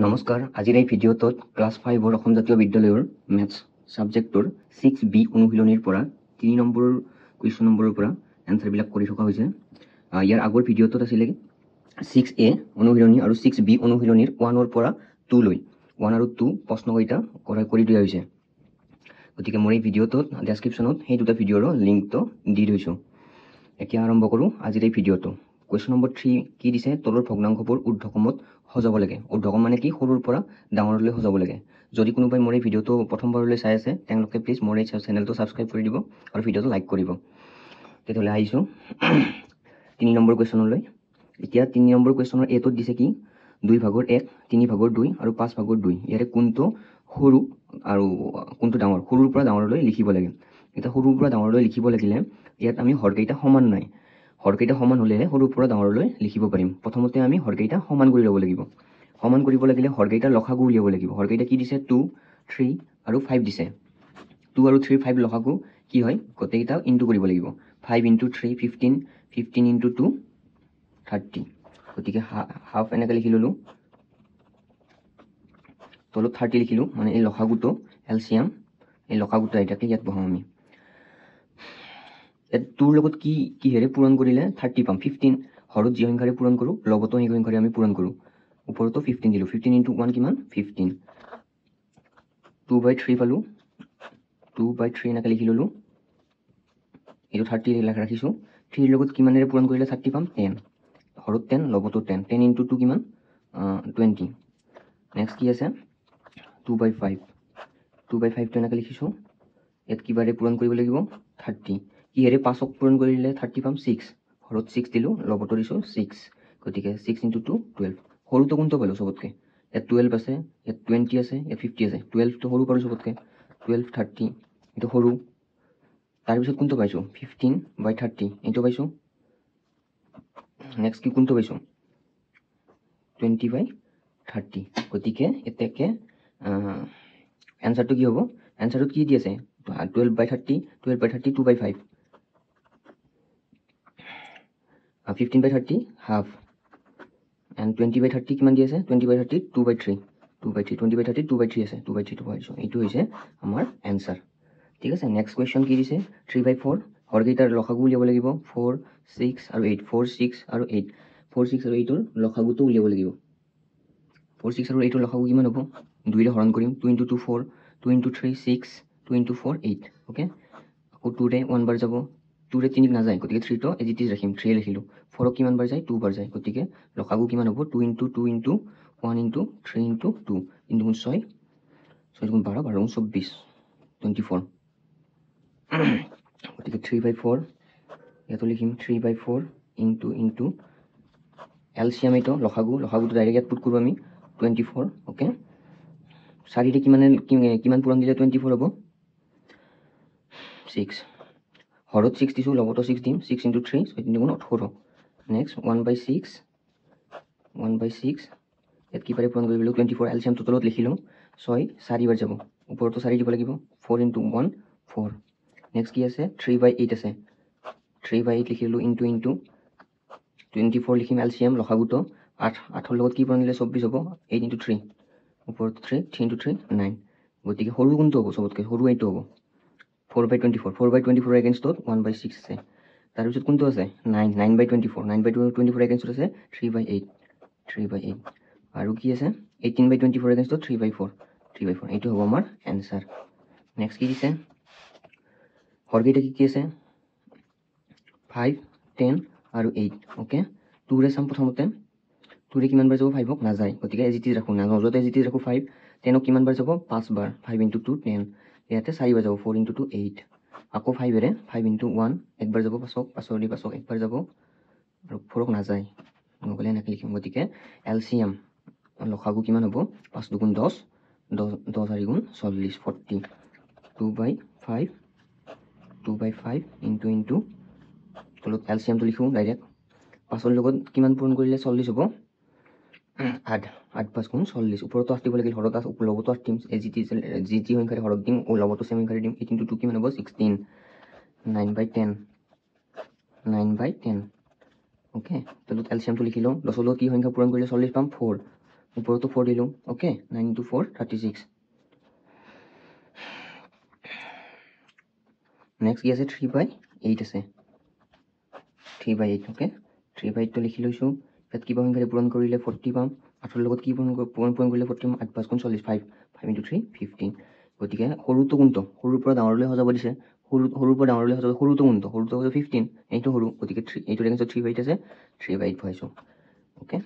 नमस्कार আজিৰ এই ভিডিঅ'টোত ক্লাস 5 অৰ অসম জাতীয় বিদ্যালয়ৰ ম্যাথ সাবজেক্টৰ 6B অনুশীলনীৰ পৰা 3 নম্বৰৰ কুৱেশ্যন নম্বৰৰ পৰা आन्सर বিলাক কৰি থকা হৈছে ইয়াৰ আগৰ ভিডিঅ'টোত আছিল 6A অনুশীলনী আৰু 6B অনুশীলনীৰ 1 অৰ পৰা 2 লৈ 1 আৰু 2 প্ৰশ্ন গইটা কৰা কৰি দিয়া হৈছে গতিকে মোৰ এই ভিডিঅ'টোত ডেসক্ৰিপচনত এই দুটা ভিডিঅ'ৰ লিংকটো দি দিছো এতিয়া আৰম্ভ কৰো আজিৰ এই ভিডিঅ'টো क्वेश्चन नंबर 3 কি দিছে তলৰ ভগ্নাংশবোৰ ঊৰ্ধকমত হজাব লাগে ঊৰ্ধকম মানে কি সৰুৰ পৰা ডাঙৰলৈ হজাব লাগে যদি কোনোবাই মোৰ এই ভিডিঅ'টো প্ৰথমবাৰলৈ চাই আছে তেনলোকে প্লিজ মোৰ এই চেনেলটো সাবস্ক্ৰাইব কৰি দিব আৰু ভিডিঅ'টো লাইক কৰিব তেতিয়ালৈ আহিছো 3 নম্বৰ क्वेश्चनলৈ এতিয়া 3 নম্বৰ क्वेश्चनৰ এটো দিছে কি 2 ভাগৰ 1 3 ভাগৰ 2 আৰু 5 ভাগৰ 2 ইয়াৰে কোনটো সৰু আৰু কোনটো ডাঙৰ সৰুৰ পৰা ডাঙৰলৈ লিখিব লাগে এটা সৰুৰ পৰা ডাঙৰলৈ লিখিব লাগিলে ইয়াত আমি হৰকেইটা সমান নাই হৰকেইটা সমান হলে সৰু পৰা ডাঙৰলৈ লিখিব পাৰিম প্ৰথমতে আমি হৰকেইটা সমান কৰি লব লাগিব সমান কৰিব লাগিলে হৰকেইটা লসাগু উলিয়াব লাগিব হৰকেইটা কি দিছে 2 3 আৰু 5 দিছে 2 আৰু 3 5 লসাগু কি হয় কতেইটা ইনটু কৰিব লাগিব 5 ইনটু 3 15 15 ইনটু 2 30 গতিকে হাফ এনেকৈ লিখিললো তল 30 লিখিলো মানে এই লসাগুটো এলসিএম এই লসাগুটো এটাকে ইয়াত বহাম আমি তোৰ লগত কি কি হেৰে পূৰণ কৰিলে 30 পাম 15 হৰত যি সংখ্যাৰে পূৰণ কৰো লবত সেই সংখ্যাৰে আমি পূৰণ কৰো ওপৰতো 15 দিলো 15 ইনটু 1 কিমান 15 2/3 পালো 2/3 নাকি লিখিললো এটো 30 ৰ লেখা ৰাখিছো 3 লগত কিমানৰে পূৰণ কৰিলে 30 পাম 10 হৰত 10 লবত 10 10 ইনটু 2 কিমান 20 নেক্সট কি আছে 2/5 2/5 টো নাকি লিখিছো এত কিবাৰে পূৰণ কৰিব লাগিব 30 ইরে 5 অক পূরণ করিলে 30 পাম 6 হরত 6 দিলো লবত দিছো 6 গতিকে 6 ইনটু 2 12 হরু তো কোনটো পালো সবতকে এ 12 আছে এ 20 আছে এ 50 আছে 12 তো হরু পালো সবতকে 12 30 এটা হরু তার পিছত কোনটো পাইছো 15/30 এটা পাইছো নেক্সট কি কোনটো পাইছো 20/30 গতিকে এটাকে आंसरটো কি হবো आंसरটো কি দি আছে 12/30 12/30 2/5 15/30 half and 20/30 কিমান দি আছে 20/30 2/3 20/30 2/3 আছে 2/3 তো পাইছো এইটো হৈছে আমাৰ आंसर ঠিক আছে নেক্সট কোশ্চন কি দিছে 3/4 হৰকেইটাৰ লসাগু উলিয়াব লাগিব 4 6 আৰু 8 4 6 আৰু 8 4 6 আৰু 8 ৰ লসাগুটো উলিয়াব লাগিব 4 6 আৰু 8 ৰ লসাগু কিমান হ'ব 2 ৰে হৰণ কৰিম 2 * 2 4 2 * 3 6 2 * 4 8 ओके আকৌ 2 ৰে 1 বাৰ যাব 2 ৰে 3 না যায় গতিকে 3 তো এজ ইট ইজ ৰাখিম 3 লিখিলো 4 কিমান বাৰ যায় 2 বাৰ যায় গতিকে লসাগু কিমান হ'ব 2 * 2 * 1 * 3 * 2 * 6 6 * 12 12 24 24 গতিকে 3/4 ইয়াতো লিখিম 3/4 * এলসিএম এটো লসাগুটো ডাইৰেক্ট ইয়াত পুট কৰো আমি 24 ओके সাৰিতে কিমান কিমান পূৰণ দিলে 24 হ'ব 6 হরত 6 দিছো লবত 6 দিম 6 * 3 6 * 18 नेक्स्ट 1/6 এত কি পাৰি পূৰণ কৰিব লাগিব 24 এলসিএম টোটালত লিখিলো 6 সাৰি বাৰ যাব ওপৰটো সারি দিব লাগিব 4 * 1 4 নেক্সট কি আছে 3/8 আছে 3/8 লিখিলো * 24 লিখিম এলসিএম লসাগুটো 8 8 ৰ লগত কি পূৰণ দিলে 24 হ'ব 8 * 3 ऊपर 3 3 * 3 9 গতিকে হৰু কোনটো হ'ব সবতকে হৰু এইটো হ'ব 4/24 4/24 এগেইনস্ট 1/6 আছে তাৰ পিছত কোনটো আছে 9 9/24 9/24 এগেইনস্ট আছে 3/8 3/8 আৰু কি আছে 18/24 এগেইনস্ট 3/4 3/4 এইটো হ'ব আমাৰ आंसर নেক্সট কি দিছে হৰকেইটা কি আছে 5 10 আৰু 8 ওকে 2 ৰে সম প্ৰথমতে 2 ৰে কিমান বাৰ যাব 5 হক না যায় গতিকে এজ ইট ইজ ৰাখো না নজতে এজ ইট ইজ ৰাখো 5 10 হক কিমান বাৰ যাব 5 বাৰ 5 * 2 10 ইয়াতে 4 বাৰ যাব 4 * 2 8 আকৌ 5 ৰে 5 * 1 একবাৰ যাব 5 হক 5 ৰ পাছক একবাৰ যাব আৰু 4 হক না যায় নগলে না লিখিম গতিকে এলসিএম লসাগু কিমান হ'ব 5 * 2 10 10 4 গুণ 40 40 2/5 * তলত এলসিএম তো লিখো ডাইৰেক্ট 5 ৰ লগত কিমান পূৰণ কৰিলে 40 হ'ব 8 8 5 गुण 40 ऊपर तो आस्तिबो लागल हरत उपलब्ध तो टीम्स जीटी होइखरे हरत दिन ओ लबो तो सेम करे दिन 18 2 कि मानबो 16 9/10 ओके तो एलसीएम तो लिखिलो 10 लो की होइखा पूरण करले 40 पाम 4 ऊपर तो 4 ले लूँ, ओके 9 into 4 36। नेक्स्ट क्या से 3/8 से 3/8 ओके 3/8 तो लिख लो शो तब की बाहन करे पूर्ण कर ले 40 पाम 8 লগত কি পূরণ পূরণ কৰিলে 40 8 5 45 5 into 3 15 গতিকে হৰু তো গুণটো হৰুৰ পৰা ডাঙৰলৈ হৈ যাব দিছে হৰু হৰুৰ পৰা ডাঙৰলৈ হৈ যাব হৰু তো গুণটো হৰু তো 15 এইটো হৰু গতিকে 3 এইটো লেখা 3/8 আছে 3/8 পাইছো ওকে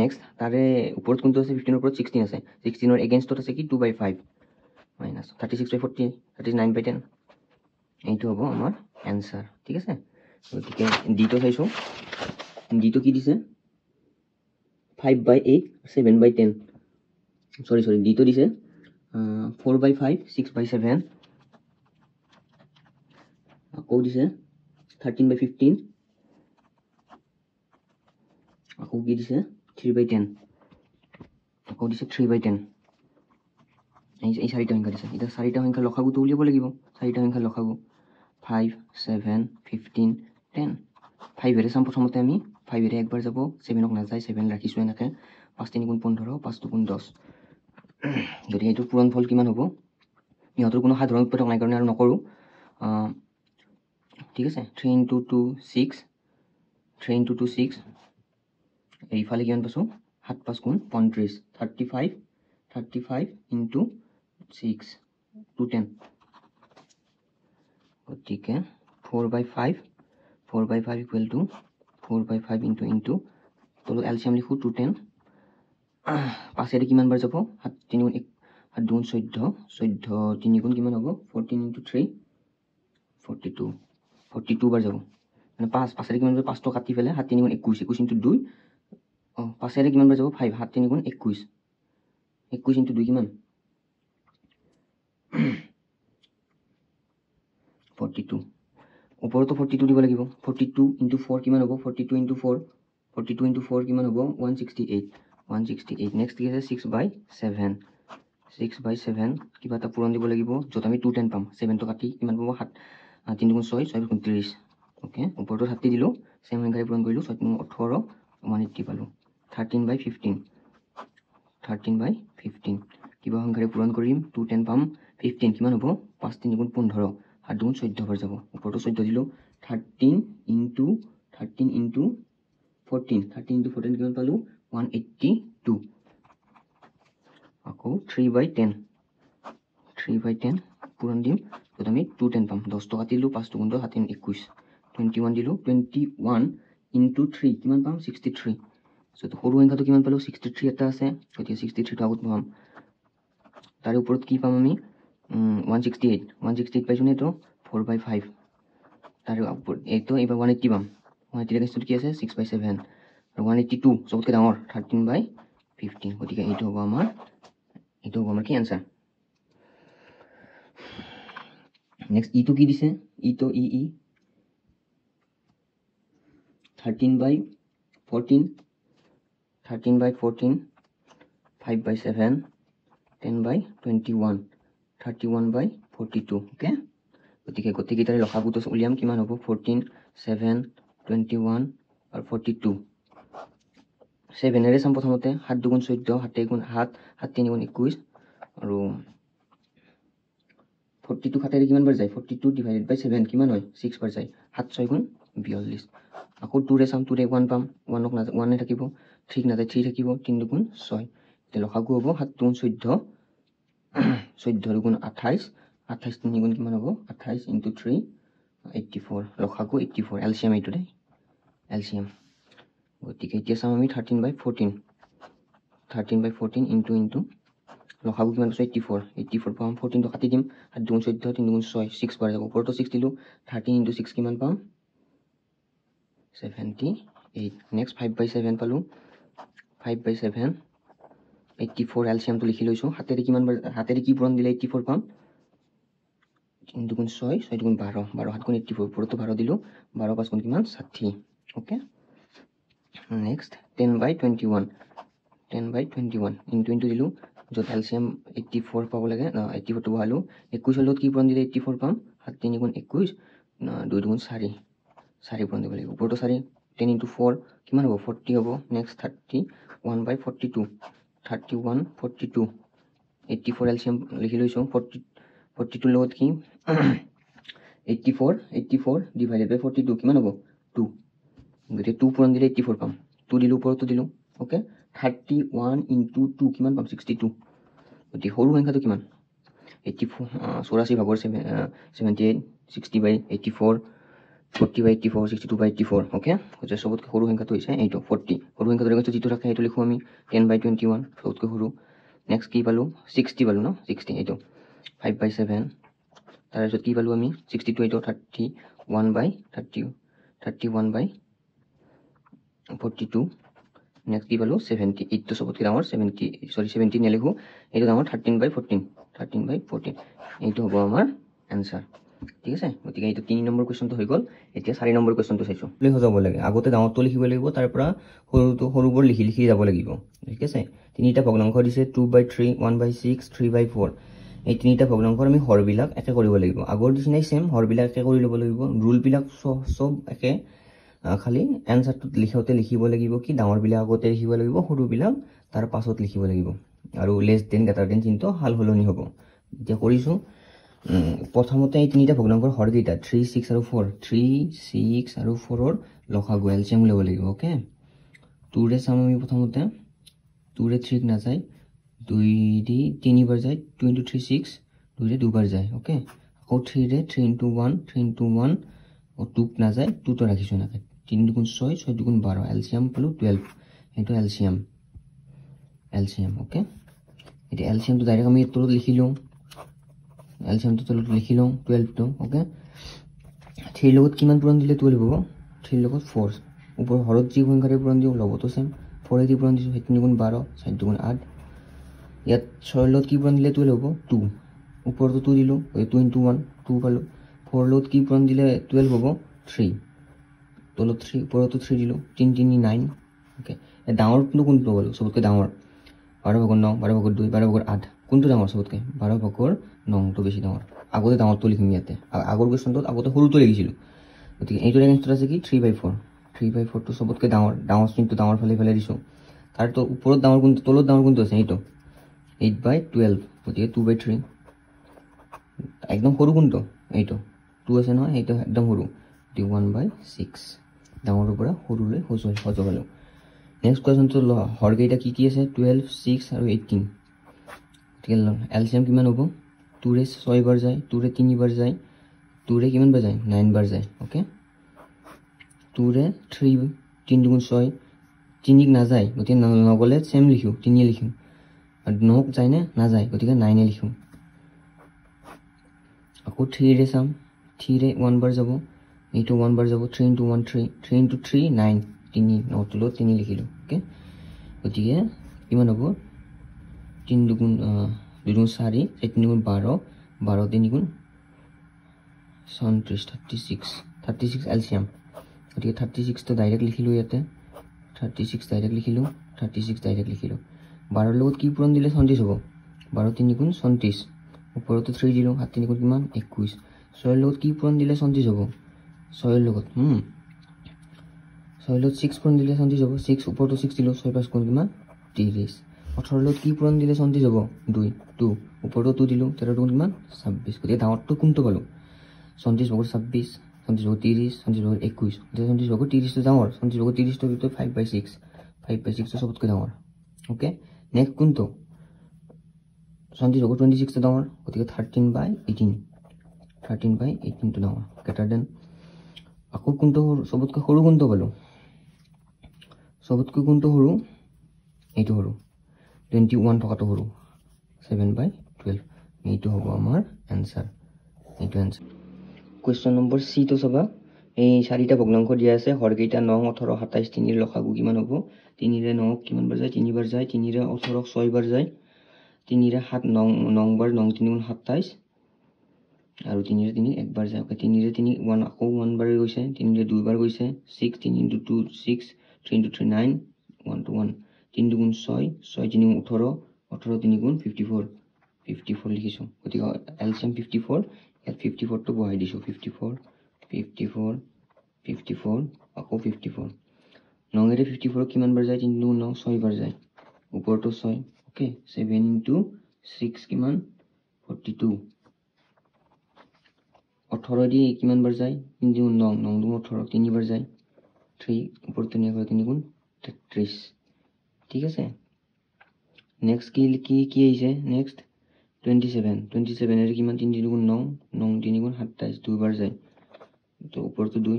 নেক্সট তারে উপৰত গুণটো আছে 15 উপৰত 16 আছে 16 ৰ এগেইনষ্ট আছে কি 2/5 - 36/40 39/10 এইটো হ'ব আমাৰ आंसर ঠিক আছে গতিকে ডিটো চাইছো ডিটো কি দিছে 5/8 7/10 sorry d to dice 4/5 6/7 ako dice 13/15 ako dice 3/10 ako dice 3/10 ei sari ta hanga dice eta sari ta hanga lokha go to uliye bole kibo sari ta hanga lokha go 5 7 15 10 5 এর সাম প্রথমতে আমি 5 এর একবার যাব 7 অক না যায় 7 রাখিছো এনেকে 5 3 গুণ 15 5 2 গুণ 10 যদি এটো পূরণ ফল কিমান হবো ইহতৰ কোনো সাধাৰণ উৎপাদক নাই কাৰণে আৰু নকৰো ঠিক আছে 3 into 2 6 3 into 2 6 এই ফালে কিমান পাছো 7 5 গুণ 35 35 into 6 210 গতিকে 4/5 equal to 4/5 into तो LCM लिखो 210 पास एरे किमान बार जाबो 7 3 गुण 1 7 2 14 3 गुण किमान होबो 14 into 3 42 42 बार जाबो माने पास एरे किमान बार 5 तो काटि फेले 7 3 गुण 21 21 into 2 पास एरे किमान बार जाबो 5 7 3 गुण 21 21 into 2 किमान 42 ऊपर तो 42 দিব লাগিব 42 into 4 কিমান হবো 42 into 4 কিমান হবো 168 নেক্সট কি আছে 6/7 6/7 কিবাটা পূৰণ দিব লাগিব যত আমি 210 পাম 7 তো কাটি কিমান পাবো 7 3 গুণ 6 6 29 ওকে ऊपर তো 70 দিলো সেম সংখ্যাৰে পূৰণ কৰিলো 6 3 18 180 পালো 13/15 কিবা সংখ্যাৰে পূৰণ কৰিম 210 পাম 15 কিমান হবো 5 3 গুণ 15 আর দুন 14 বার যাব উপর তো 14 দিলো 13 into 14 কিমান পালো 182 আকো 3/10 3/10 পূরণ দিম তো আমি 210 পাম 10 তো কাটিলো 5 2 গুণ 10 7 21 21 দিলো 21 into 3 কিমান পাম 63 সো তো হৰু সংখ্যাটো কিমান পালো 63 এটা আছে গতি 63 টো আগত পাম তাৰ ওপৰত কি পাম আমি 168 পাইছো নে তো 4/5 তার আউটপুট এই তো এবা 180 পাম 180 এর স্টুড কি আছে 6/7 আর 182 সবতকে ডাঙৰ 13/15 গতিকে এইটো হ'ব আমাৰ কি आंसर নেক্সট ই তো কি দিছে ই তো ই 13/14 5/7 10/21 31/42 ओके গতিকে গতি গিটারে লখাবো তো উলিয়াম কিমান হবো 14 7 21 আর 42 7 এর সাম প্রথমতে 7 2 গুণ 14 7 গুণ 7 7 3 গুণ 21 আর 42 খাতারে কিমান বার যায় 42 / 7 কিমান হয় 6 বার যায় 7 6 গুণ 42 আকো 2 এর সাম 2 রে 1 পাম 1 অক না 1 এ থাকিবো ঠিক না যায় 3 থাকিবো 3 গুণ 6 তে লখাবো হবো 7 2 14 14 गुण 28 28 3 गुण किमान हबो 28 into 3 84 लखाको 84 एलसीएम एटो दे एलसीएम गतिके इतिया सम आमी 13/14 into लखाको किमान पाइছো 84 पाम 14 तो काटि दिम 7 2 14 3 गुण 6 6 बार जाबो ऊपर तो 6 दिलो 13 into 6 किमान पाम 78 नेक्स्ट 5/7 पालो 5/7 84 एलसीएम तो लिखि लइছো हातेरे किमान बार हातेरे की पूरण दिले 84 पाम 3 * 6 6 * 12 12 7 * 84 পুরো তো 12 দিলো 12 5 किमान 60 ओके नेक्स्ट 10/21 * 20 दिलो जो एलसीएम 84 पाबो लागे 84 तो ভালো 21 লগত কি पूरण दिले 84 पाम 7 3 * 21 2 2 4 4 पूरण दिबो लागे ऊपर तो 4 10 * 4 किमान हबो 40 हबो नेक्स्ट 31/42 31, 42 84 LCM लिखि लइसो 42 লগত কি 84 डिवाइडेड बाय 42 किमान हबो 2 गते 2 पुरन दिले 84 पाम 2 दिलु ऊपर तो दिलु ओके 31 into 2 किमान पाम 62 गते होरु संख्या तो किमान 84 84 भागर 78 60 by 84 40 by 84 62 by 84 ओके गते सबतके होरु संख्या तो होइसे 8 40 होरु संख्या तो जितु राखे एतो लिखु आमी 10 by 21 सबतके होरु नेक्स्ट की value 60 value ना 60 एतो 5 by 7 तार जति value आमी 62 एतो 31 by 30 31 by 42 नेक्स्ट की value 70 इत तो सबतके आमार 70 सॉरी 70 ने लिखु एतो आमार 13 by 14 13 by 14 एतो होबो आमार आंसर ঠিক আছে গতিকে এই তো 3 নম্বৰ কোৱেশ্চন তো হৈ গল এতিয়া 4 নম্বৰ কোৱেশ্চন তো চাইছো লিখ যাব লাগে আগতে ডাঙৰ তো লিখিব লাগিব তাৰ পৰা সৰুবৰ লিখি যাব লাগিব ঠিক আছে তিনিটা ভগ্নাংশ দিছে 2/3 1/6 3/4 এই তিনিটা ভগ্নাংশৰ আমি হৰবিলাক একে কৰিব লাগিব আগৰ দিছিনাই সেম হৰবিলাক একে কৰি লব লাগিব ৰুল বিলাক সব একে খালি আনসাৰটো লিখোতে লিখিব লাগিব কি ডাঙৰ বিলাক আগতে লিখিব লাগিব সৰু বিলাক তাৰ পাছত লিখিব লাগিব আৰু লেছ দেন গটাৰ দেন চিহ্ন হাল হলনি হ'ব এতিয়া কৰিছো प्रथमते এই তিনিটা ভগ্নাংশৰ হৰ গিতা 3 6 আৰু 4 3 6 আৰু 4 ৰ লসাগু এলচিএম ল'ব লাগিব ওকে 2 ৰে সাম আমি প্ৰথমতে 2 ৰে 3 না যায় 2 দি 3 বাৰ যায় 23 6 2 ৰে দুবাৰ যায় ওকে আকৌ 3 ৰে 3 into 1 আৰু 2 না যায় 2 তো ৰাখিছো না 3 দুগুণ 6 6 দুগুণ 12 এলচিএম পালো 12 এটো এলচিএম ওকে এটো এলচিএম তো ডাইৰেক্ট আমি তলত লিখি লওঁ LCM तो लिखि लौ 12 तो ओके 3 লগত কিমান পূৰণ দিলে 12 হ'ব 3 লগত 4 ওপৰ হৰত জি সংখ্যাৰে পূৰণ দিও লব তো सेम 4 এ দি পূৰণ দিছো 7 * 12 7 * 8 ইয়াত 6 লগত কি পূৰণ দিলে 12 হ'ব 2 ওপৰ তো 2 দিলো 2 * 1 2 পালো 4 লগত কি পূৰণ দিলে 12 হ'ব 3 তলত 3 ওপৰ তো 3 দিলো 3 3 9 ओके ডাঙৰ কোনটো বল সবতকে ডাঙৰ 12 ভাগৰ 9 12 ভাগৰ 2 12 ভাগৰ 8 কোনটো ডাঙৰ সবতকে 12 ভাগৰ 9 তো বেশি ডাঙৰ আগতে ডাঙৰ তো লিখিম ইয়াতে আগৰ কোৱেশ্চনত আগতে সৰু তো লিখিছিল গতিকে এইটো ৰেঞ্জটো আছে কি 3/4 3/4 তো সবতকে ডাঙৰ ডাঙৰ কিন্তু ডাঙৰ ফলে ফলে দিছো তাৰ তো ওপৰত ডাঙৰ কোনটো তলত ডাঙৰ কোনটো আছে এইটো 8/12 গতিকে 2/3 একদম সৰু কোনটো এইটো 2 আছে নহয় এইটো একদম সৰু 1/6 ডাঙৰৰ পৰা সৰুলৈ সজ হলো नेक्स्ट क्वेश्चन तो हर गइटा की আছে 12 6 আৰু 18 গতিকে এলসিএম কিমান হ'ব 2 ৰে 6 বাৰ যায় 2 ৰে 3 বাৰ যায় 2 ৰে কিমান বাৰ যায় 9 বাৰ যায় ओके 2 ৰে 3 3 * 6 3 না যায় গতিকে নগলে सेम লিখিও 3 এ লিখিও আৰু 9 যায় না যায় গতিকে 9 এ লিখিও আকৌ 3 ৰে সাম 3 ৰে 1 বাৰ যাব এইটো 1 বাৰ যাব 3 * 1 3 3 * 3 9 3 9 তো 3 লিখিলো ओके গতিকে কিমান হ'ব 3 দুগুণ 2 4 1 গুণ 12 12 3 গুণ 37 36 এলসিএম গতিকে 36 তো ডাইরেক্ট লিখিলো ইয়াতে 36 ডাইরেক্ট লিখিলো 12 লগত কি পূৰণ দিলে 37 হ'ব 12 3 গুণ 37 ওপৰত 3 দিলো 7 3 গুণ কিমান 21 6 লগত কি পূৰণ দিলে 37 হ'ব 6 লগত 6 lot 6 পূৰণ দিলে 37 হ'ব 6 ওপৰ তো 6 দিলো 6 + কোন কিমান 30 18 lot কি পূৰণ দিলে 37 হ'ব 2 2 ওপৰ তো 2 দিলো 13 কোন কিমান 26 গতিকে ডাঙৰ তো কোনটো পালো 37 ভাগৰ 26 37 ভাগৰ 30 37 ভাগৰ 21 37 ভাগৰ 30 তো ডাঙৰ 37 ভাগৰ 30 তো ভিতৰত 5/6 5/6 তো সবতকৈ ডাঙৰ ओके নেক্সট কোনটো 37 ভাগৰ 26 তো ডাঙৰ গতিকে 13/18 তো ডাঙৰ greater than আকৌ কোনটো সবতকৈ সৰু কোনটো পালো सबतको गुणतो हरु एतो हरु 21 थकातो हरु 7/12 एतो होबो आमार आंसर एतो आंसर क्वेश्चन नंबर सी तो सभा ए सारिटा भग्नांश दिया আছে হৰগিতা 9 18 27 3 ৰ লসাগু কিমান হ'ব 3 ৰে 9 কিমান বাৰ যায় 3 বাৰ যায় 3 ৰে 18 6 বাৰ যায় 3 ৰে 7 9 9 বাৰ 9 3 27 আৰু 3 ৰে 3 1 বাৰ যায় ओके 3 ৰে 3 1 আকৌ 1 বাৰ গৈছে 3 ৰে 2 বাৰ গৈছে 6 3 * 2 6 3 * 2 9 1 to 1 3 * 6 6 * 18 18 * 3 = 54 54 লিখিছো গতিকে এলসিএম 54 ইয়াত 54 তো বহাই দিছো 54 আকৌ 54 9 এর 54 কিমান বাৰ যায় 3 * 9 6 বাৰ যায় ওপৰ তো 6 Okay, 7 into 6 kiman 42. Authority kiman barzai in the long no authority ni barzai 3 opportunity kun 33. ठीक है से next की लिखी किया इसे next 27 एर किमान 3 दिन गुण 9 दिन गुण 27 2 बार जाए तो ऊपर तो 2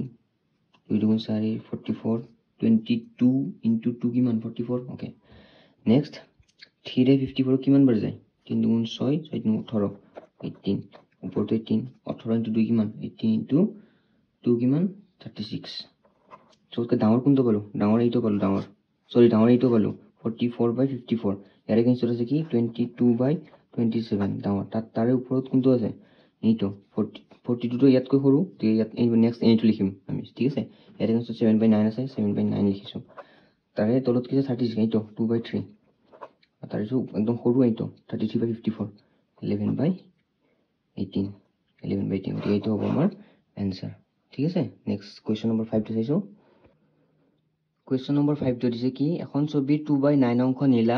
2 गुण सारे 44 22 into 2 किमान 44 ओके next 3 रे 54 किमान बार जाए 3 गुण 6 6 गुण 18 18 ऊपर तो 18 18 into 2 किमान 18 into 2 किमान 36 तो उसका डाउन कौन तो बोलो डाउन ही तो बोलो डाउन सॉरी डाउन ही तो बोलो 44 by 54 यार अगेन सोचा से कि 22 by 27 डाउन तारे ऊपर कुंतो আছে এই তো 42 তো ইয়াত কই হরু তে ইয়াত নেক্সট এনি টু লিখিম আমি ঠিক আছে এর এগেইনস্ট 7 by 9 আছে 7 by 9 লিখিছো তারে তলত কিছে 36 এই তো 2 by 3 তারে সু একদম হরু এই তো 33 by 54 11 by 18 11 by 18 এই তো হবে আমার आंसर ঠিক আছে নেক্সট क्वेश्चन নাম্বার 5 তে চাইছো Question number 5 to dise ki ekhon sobi 2 by 9 onko nila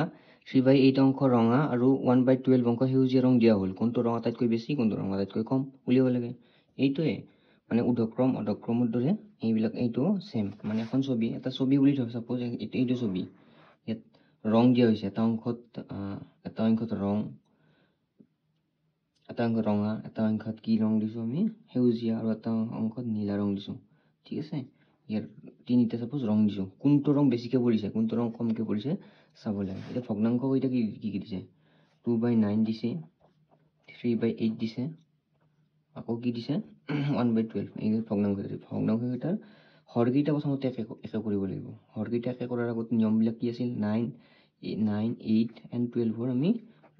3 by 8 onko ronga aru 1 by 12 onko heuji rong dia hol kon to ronga tat koi beshi kon to ronga tat koi kom uli hol lage ei to mane udokrom odokrom dore ei bilak ei to same mane ekhon sobi eta sobi uli thoi suppose ei to sobi yet rong dia hoise eta onko rong eta onko ronga eta onko ki rong disu ami heuji aru eta onko nila rong disu thik ase यार तीन इते suppose रंग दिसो कोन तो रंग बेसी के बोलिसे कोन तो रंग कम के बोलिसे साबो लागे एटा भग्नांक কইটা কি কি দিছে 2/9 দিছে 3/8 দিছে আকো কি দিছে 1/12 এই ভগ্নাंक ভগ্নাंकটা হরগিটা প্রথমতে এফে করিব লাগিব হরগিটা এফে কৰাৰ আগত নিয়ম বিলাক কি আছিল 9 8 and 12 ৰ আমি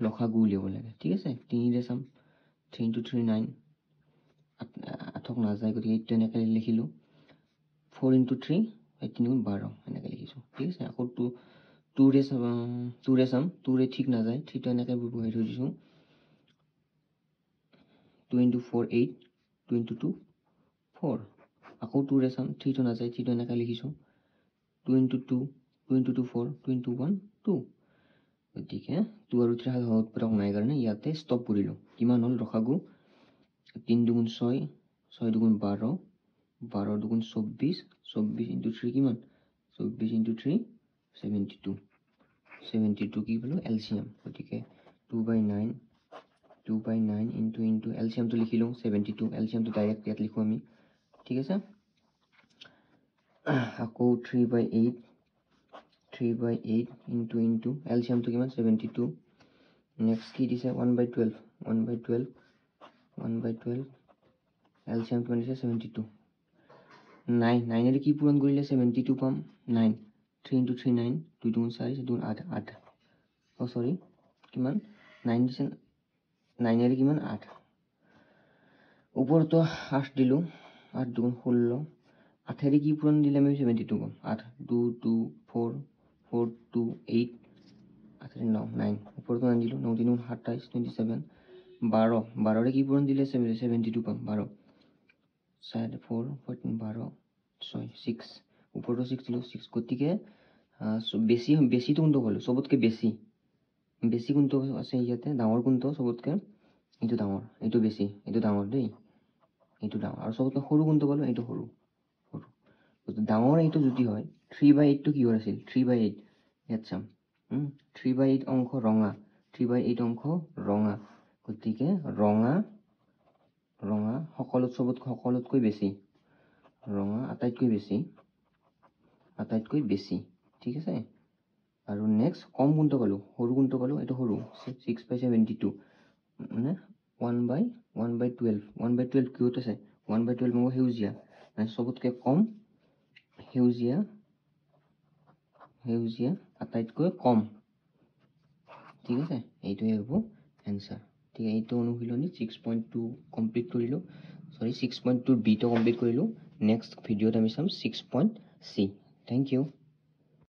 লখাগু লিব লাগে ঠিক আছে 3 ৰে সাম 3 into 3 9 আঠক না যায় গতি 8 এনেকৈ লিখিলো 4 into 3 18 गुण 12 এনে কে লিখিছো ঠিক আছে আকো 2 रे ঠিক না যায় 3 তো এনে কে বহাই দিছো 2 into 4 8 2 into 2 4 আকো 2 रे सम 3 তো না যায় 3 তো এনে কে লিখিছো 2 into 2 2 into 2 4 2 into 1 2 ठीक है 2 और 3 हाथ पर নাই কারণে ইয়াতে স্টপ কৰিলো কিমান হল ৰখাগু 3 2 গুণ 6 6 2 গুণ 12 12 दुगुन 24 24 into 3 किमान 24 into 3 72 72 की बोलो एलसीएम ठीक है 2/9 into एलसीएम तो लिख लो 72 एलसीएम तो डायरेक्ट यात लिखो আমি ठीक है सर आको 3/8 into एलसीएम तो किमान 72 नेक्स्ट की दिस है 1/12 एलसीएम तो माने 72 9 এর কি পূরণ করিলে 72 পাম 9 3 into 3 9 2 2 4 2 8 8 ও সরি কিমান 9 দিছেন 9 এর কিমান 8 উপর তো 8 দিলো 8 2 16 8 এর কি পূরণ দিলে আমি 72 পাম 8 2 2 4 4 2 8 8 9 9 উপর তো 9 দিলো 9 3 28 27 12 12 এর কি পূরণ দিলে 72 পাম 12 7 4 14 12 6 6 ऊपर 6 लो 6 कोति के सो बेसी हम बेसी तो गुणतो बोलो सबत के बेसी बेसी गुणतो আছে ইয়াতে ডাঙৰ গুণতো सबत के এটো ডাঙৰ এটো বেছি এটো ডাঙৰ দেই এটো ডাঙৰ আৰু सबत সৰু গুণতো বলো এটো সৰু সৰু তো ডাঙৰ এটো যদি হয় 3/8 তো কি হৰ আছিল 3/8 আচ্ছা 3/8 অংক ৰঙা 3/8 অংক ৰঙা কোতি के ৰঙা ৰঙা সকলতকৈ বেছি ৰঙা আটাইতকৈ বেছি ঠিক আছে আৰু নেক্সট কম গুণটো কলো হৰু গুণটো কলো এটা হৰু 6/72 মানে 1/12 কি হতেছে 1/12 মগো হেউজিয়া মানে সবতকৈ কম হেউজিয়া আটাইতকৈ কম ঠিক আছে এইটোই হ'ব आंसर ठीक है तो अनुहिलोनी 6.2 कंप्लीट करिलो सॉरी 6.2 बी तो कंप्लीट करिलो नेक्स्ट वीडियोत हम 6.c थैंक यू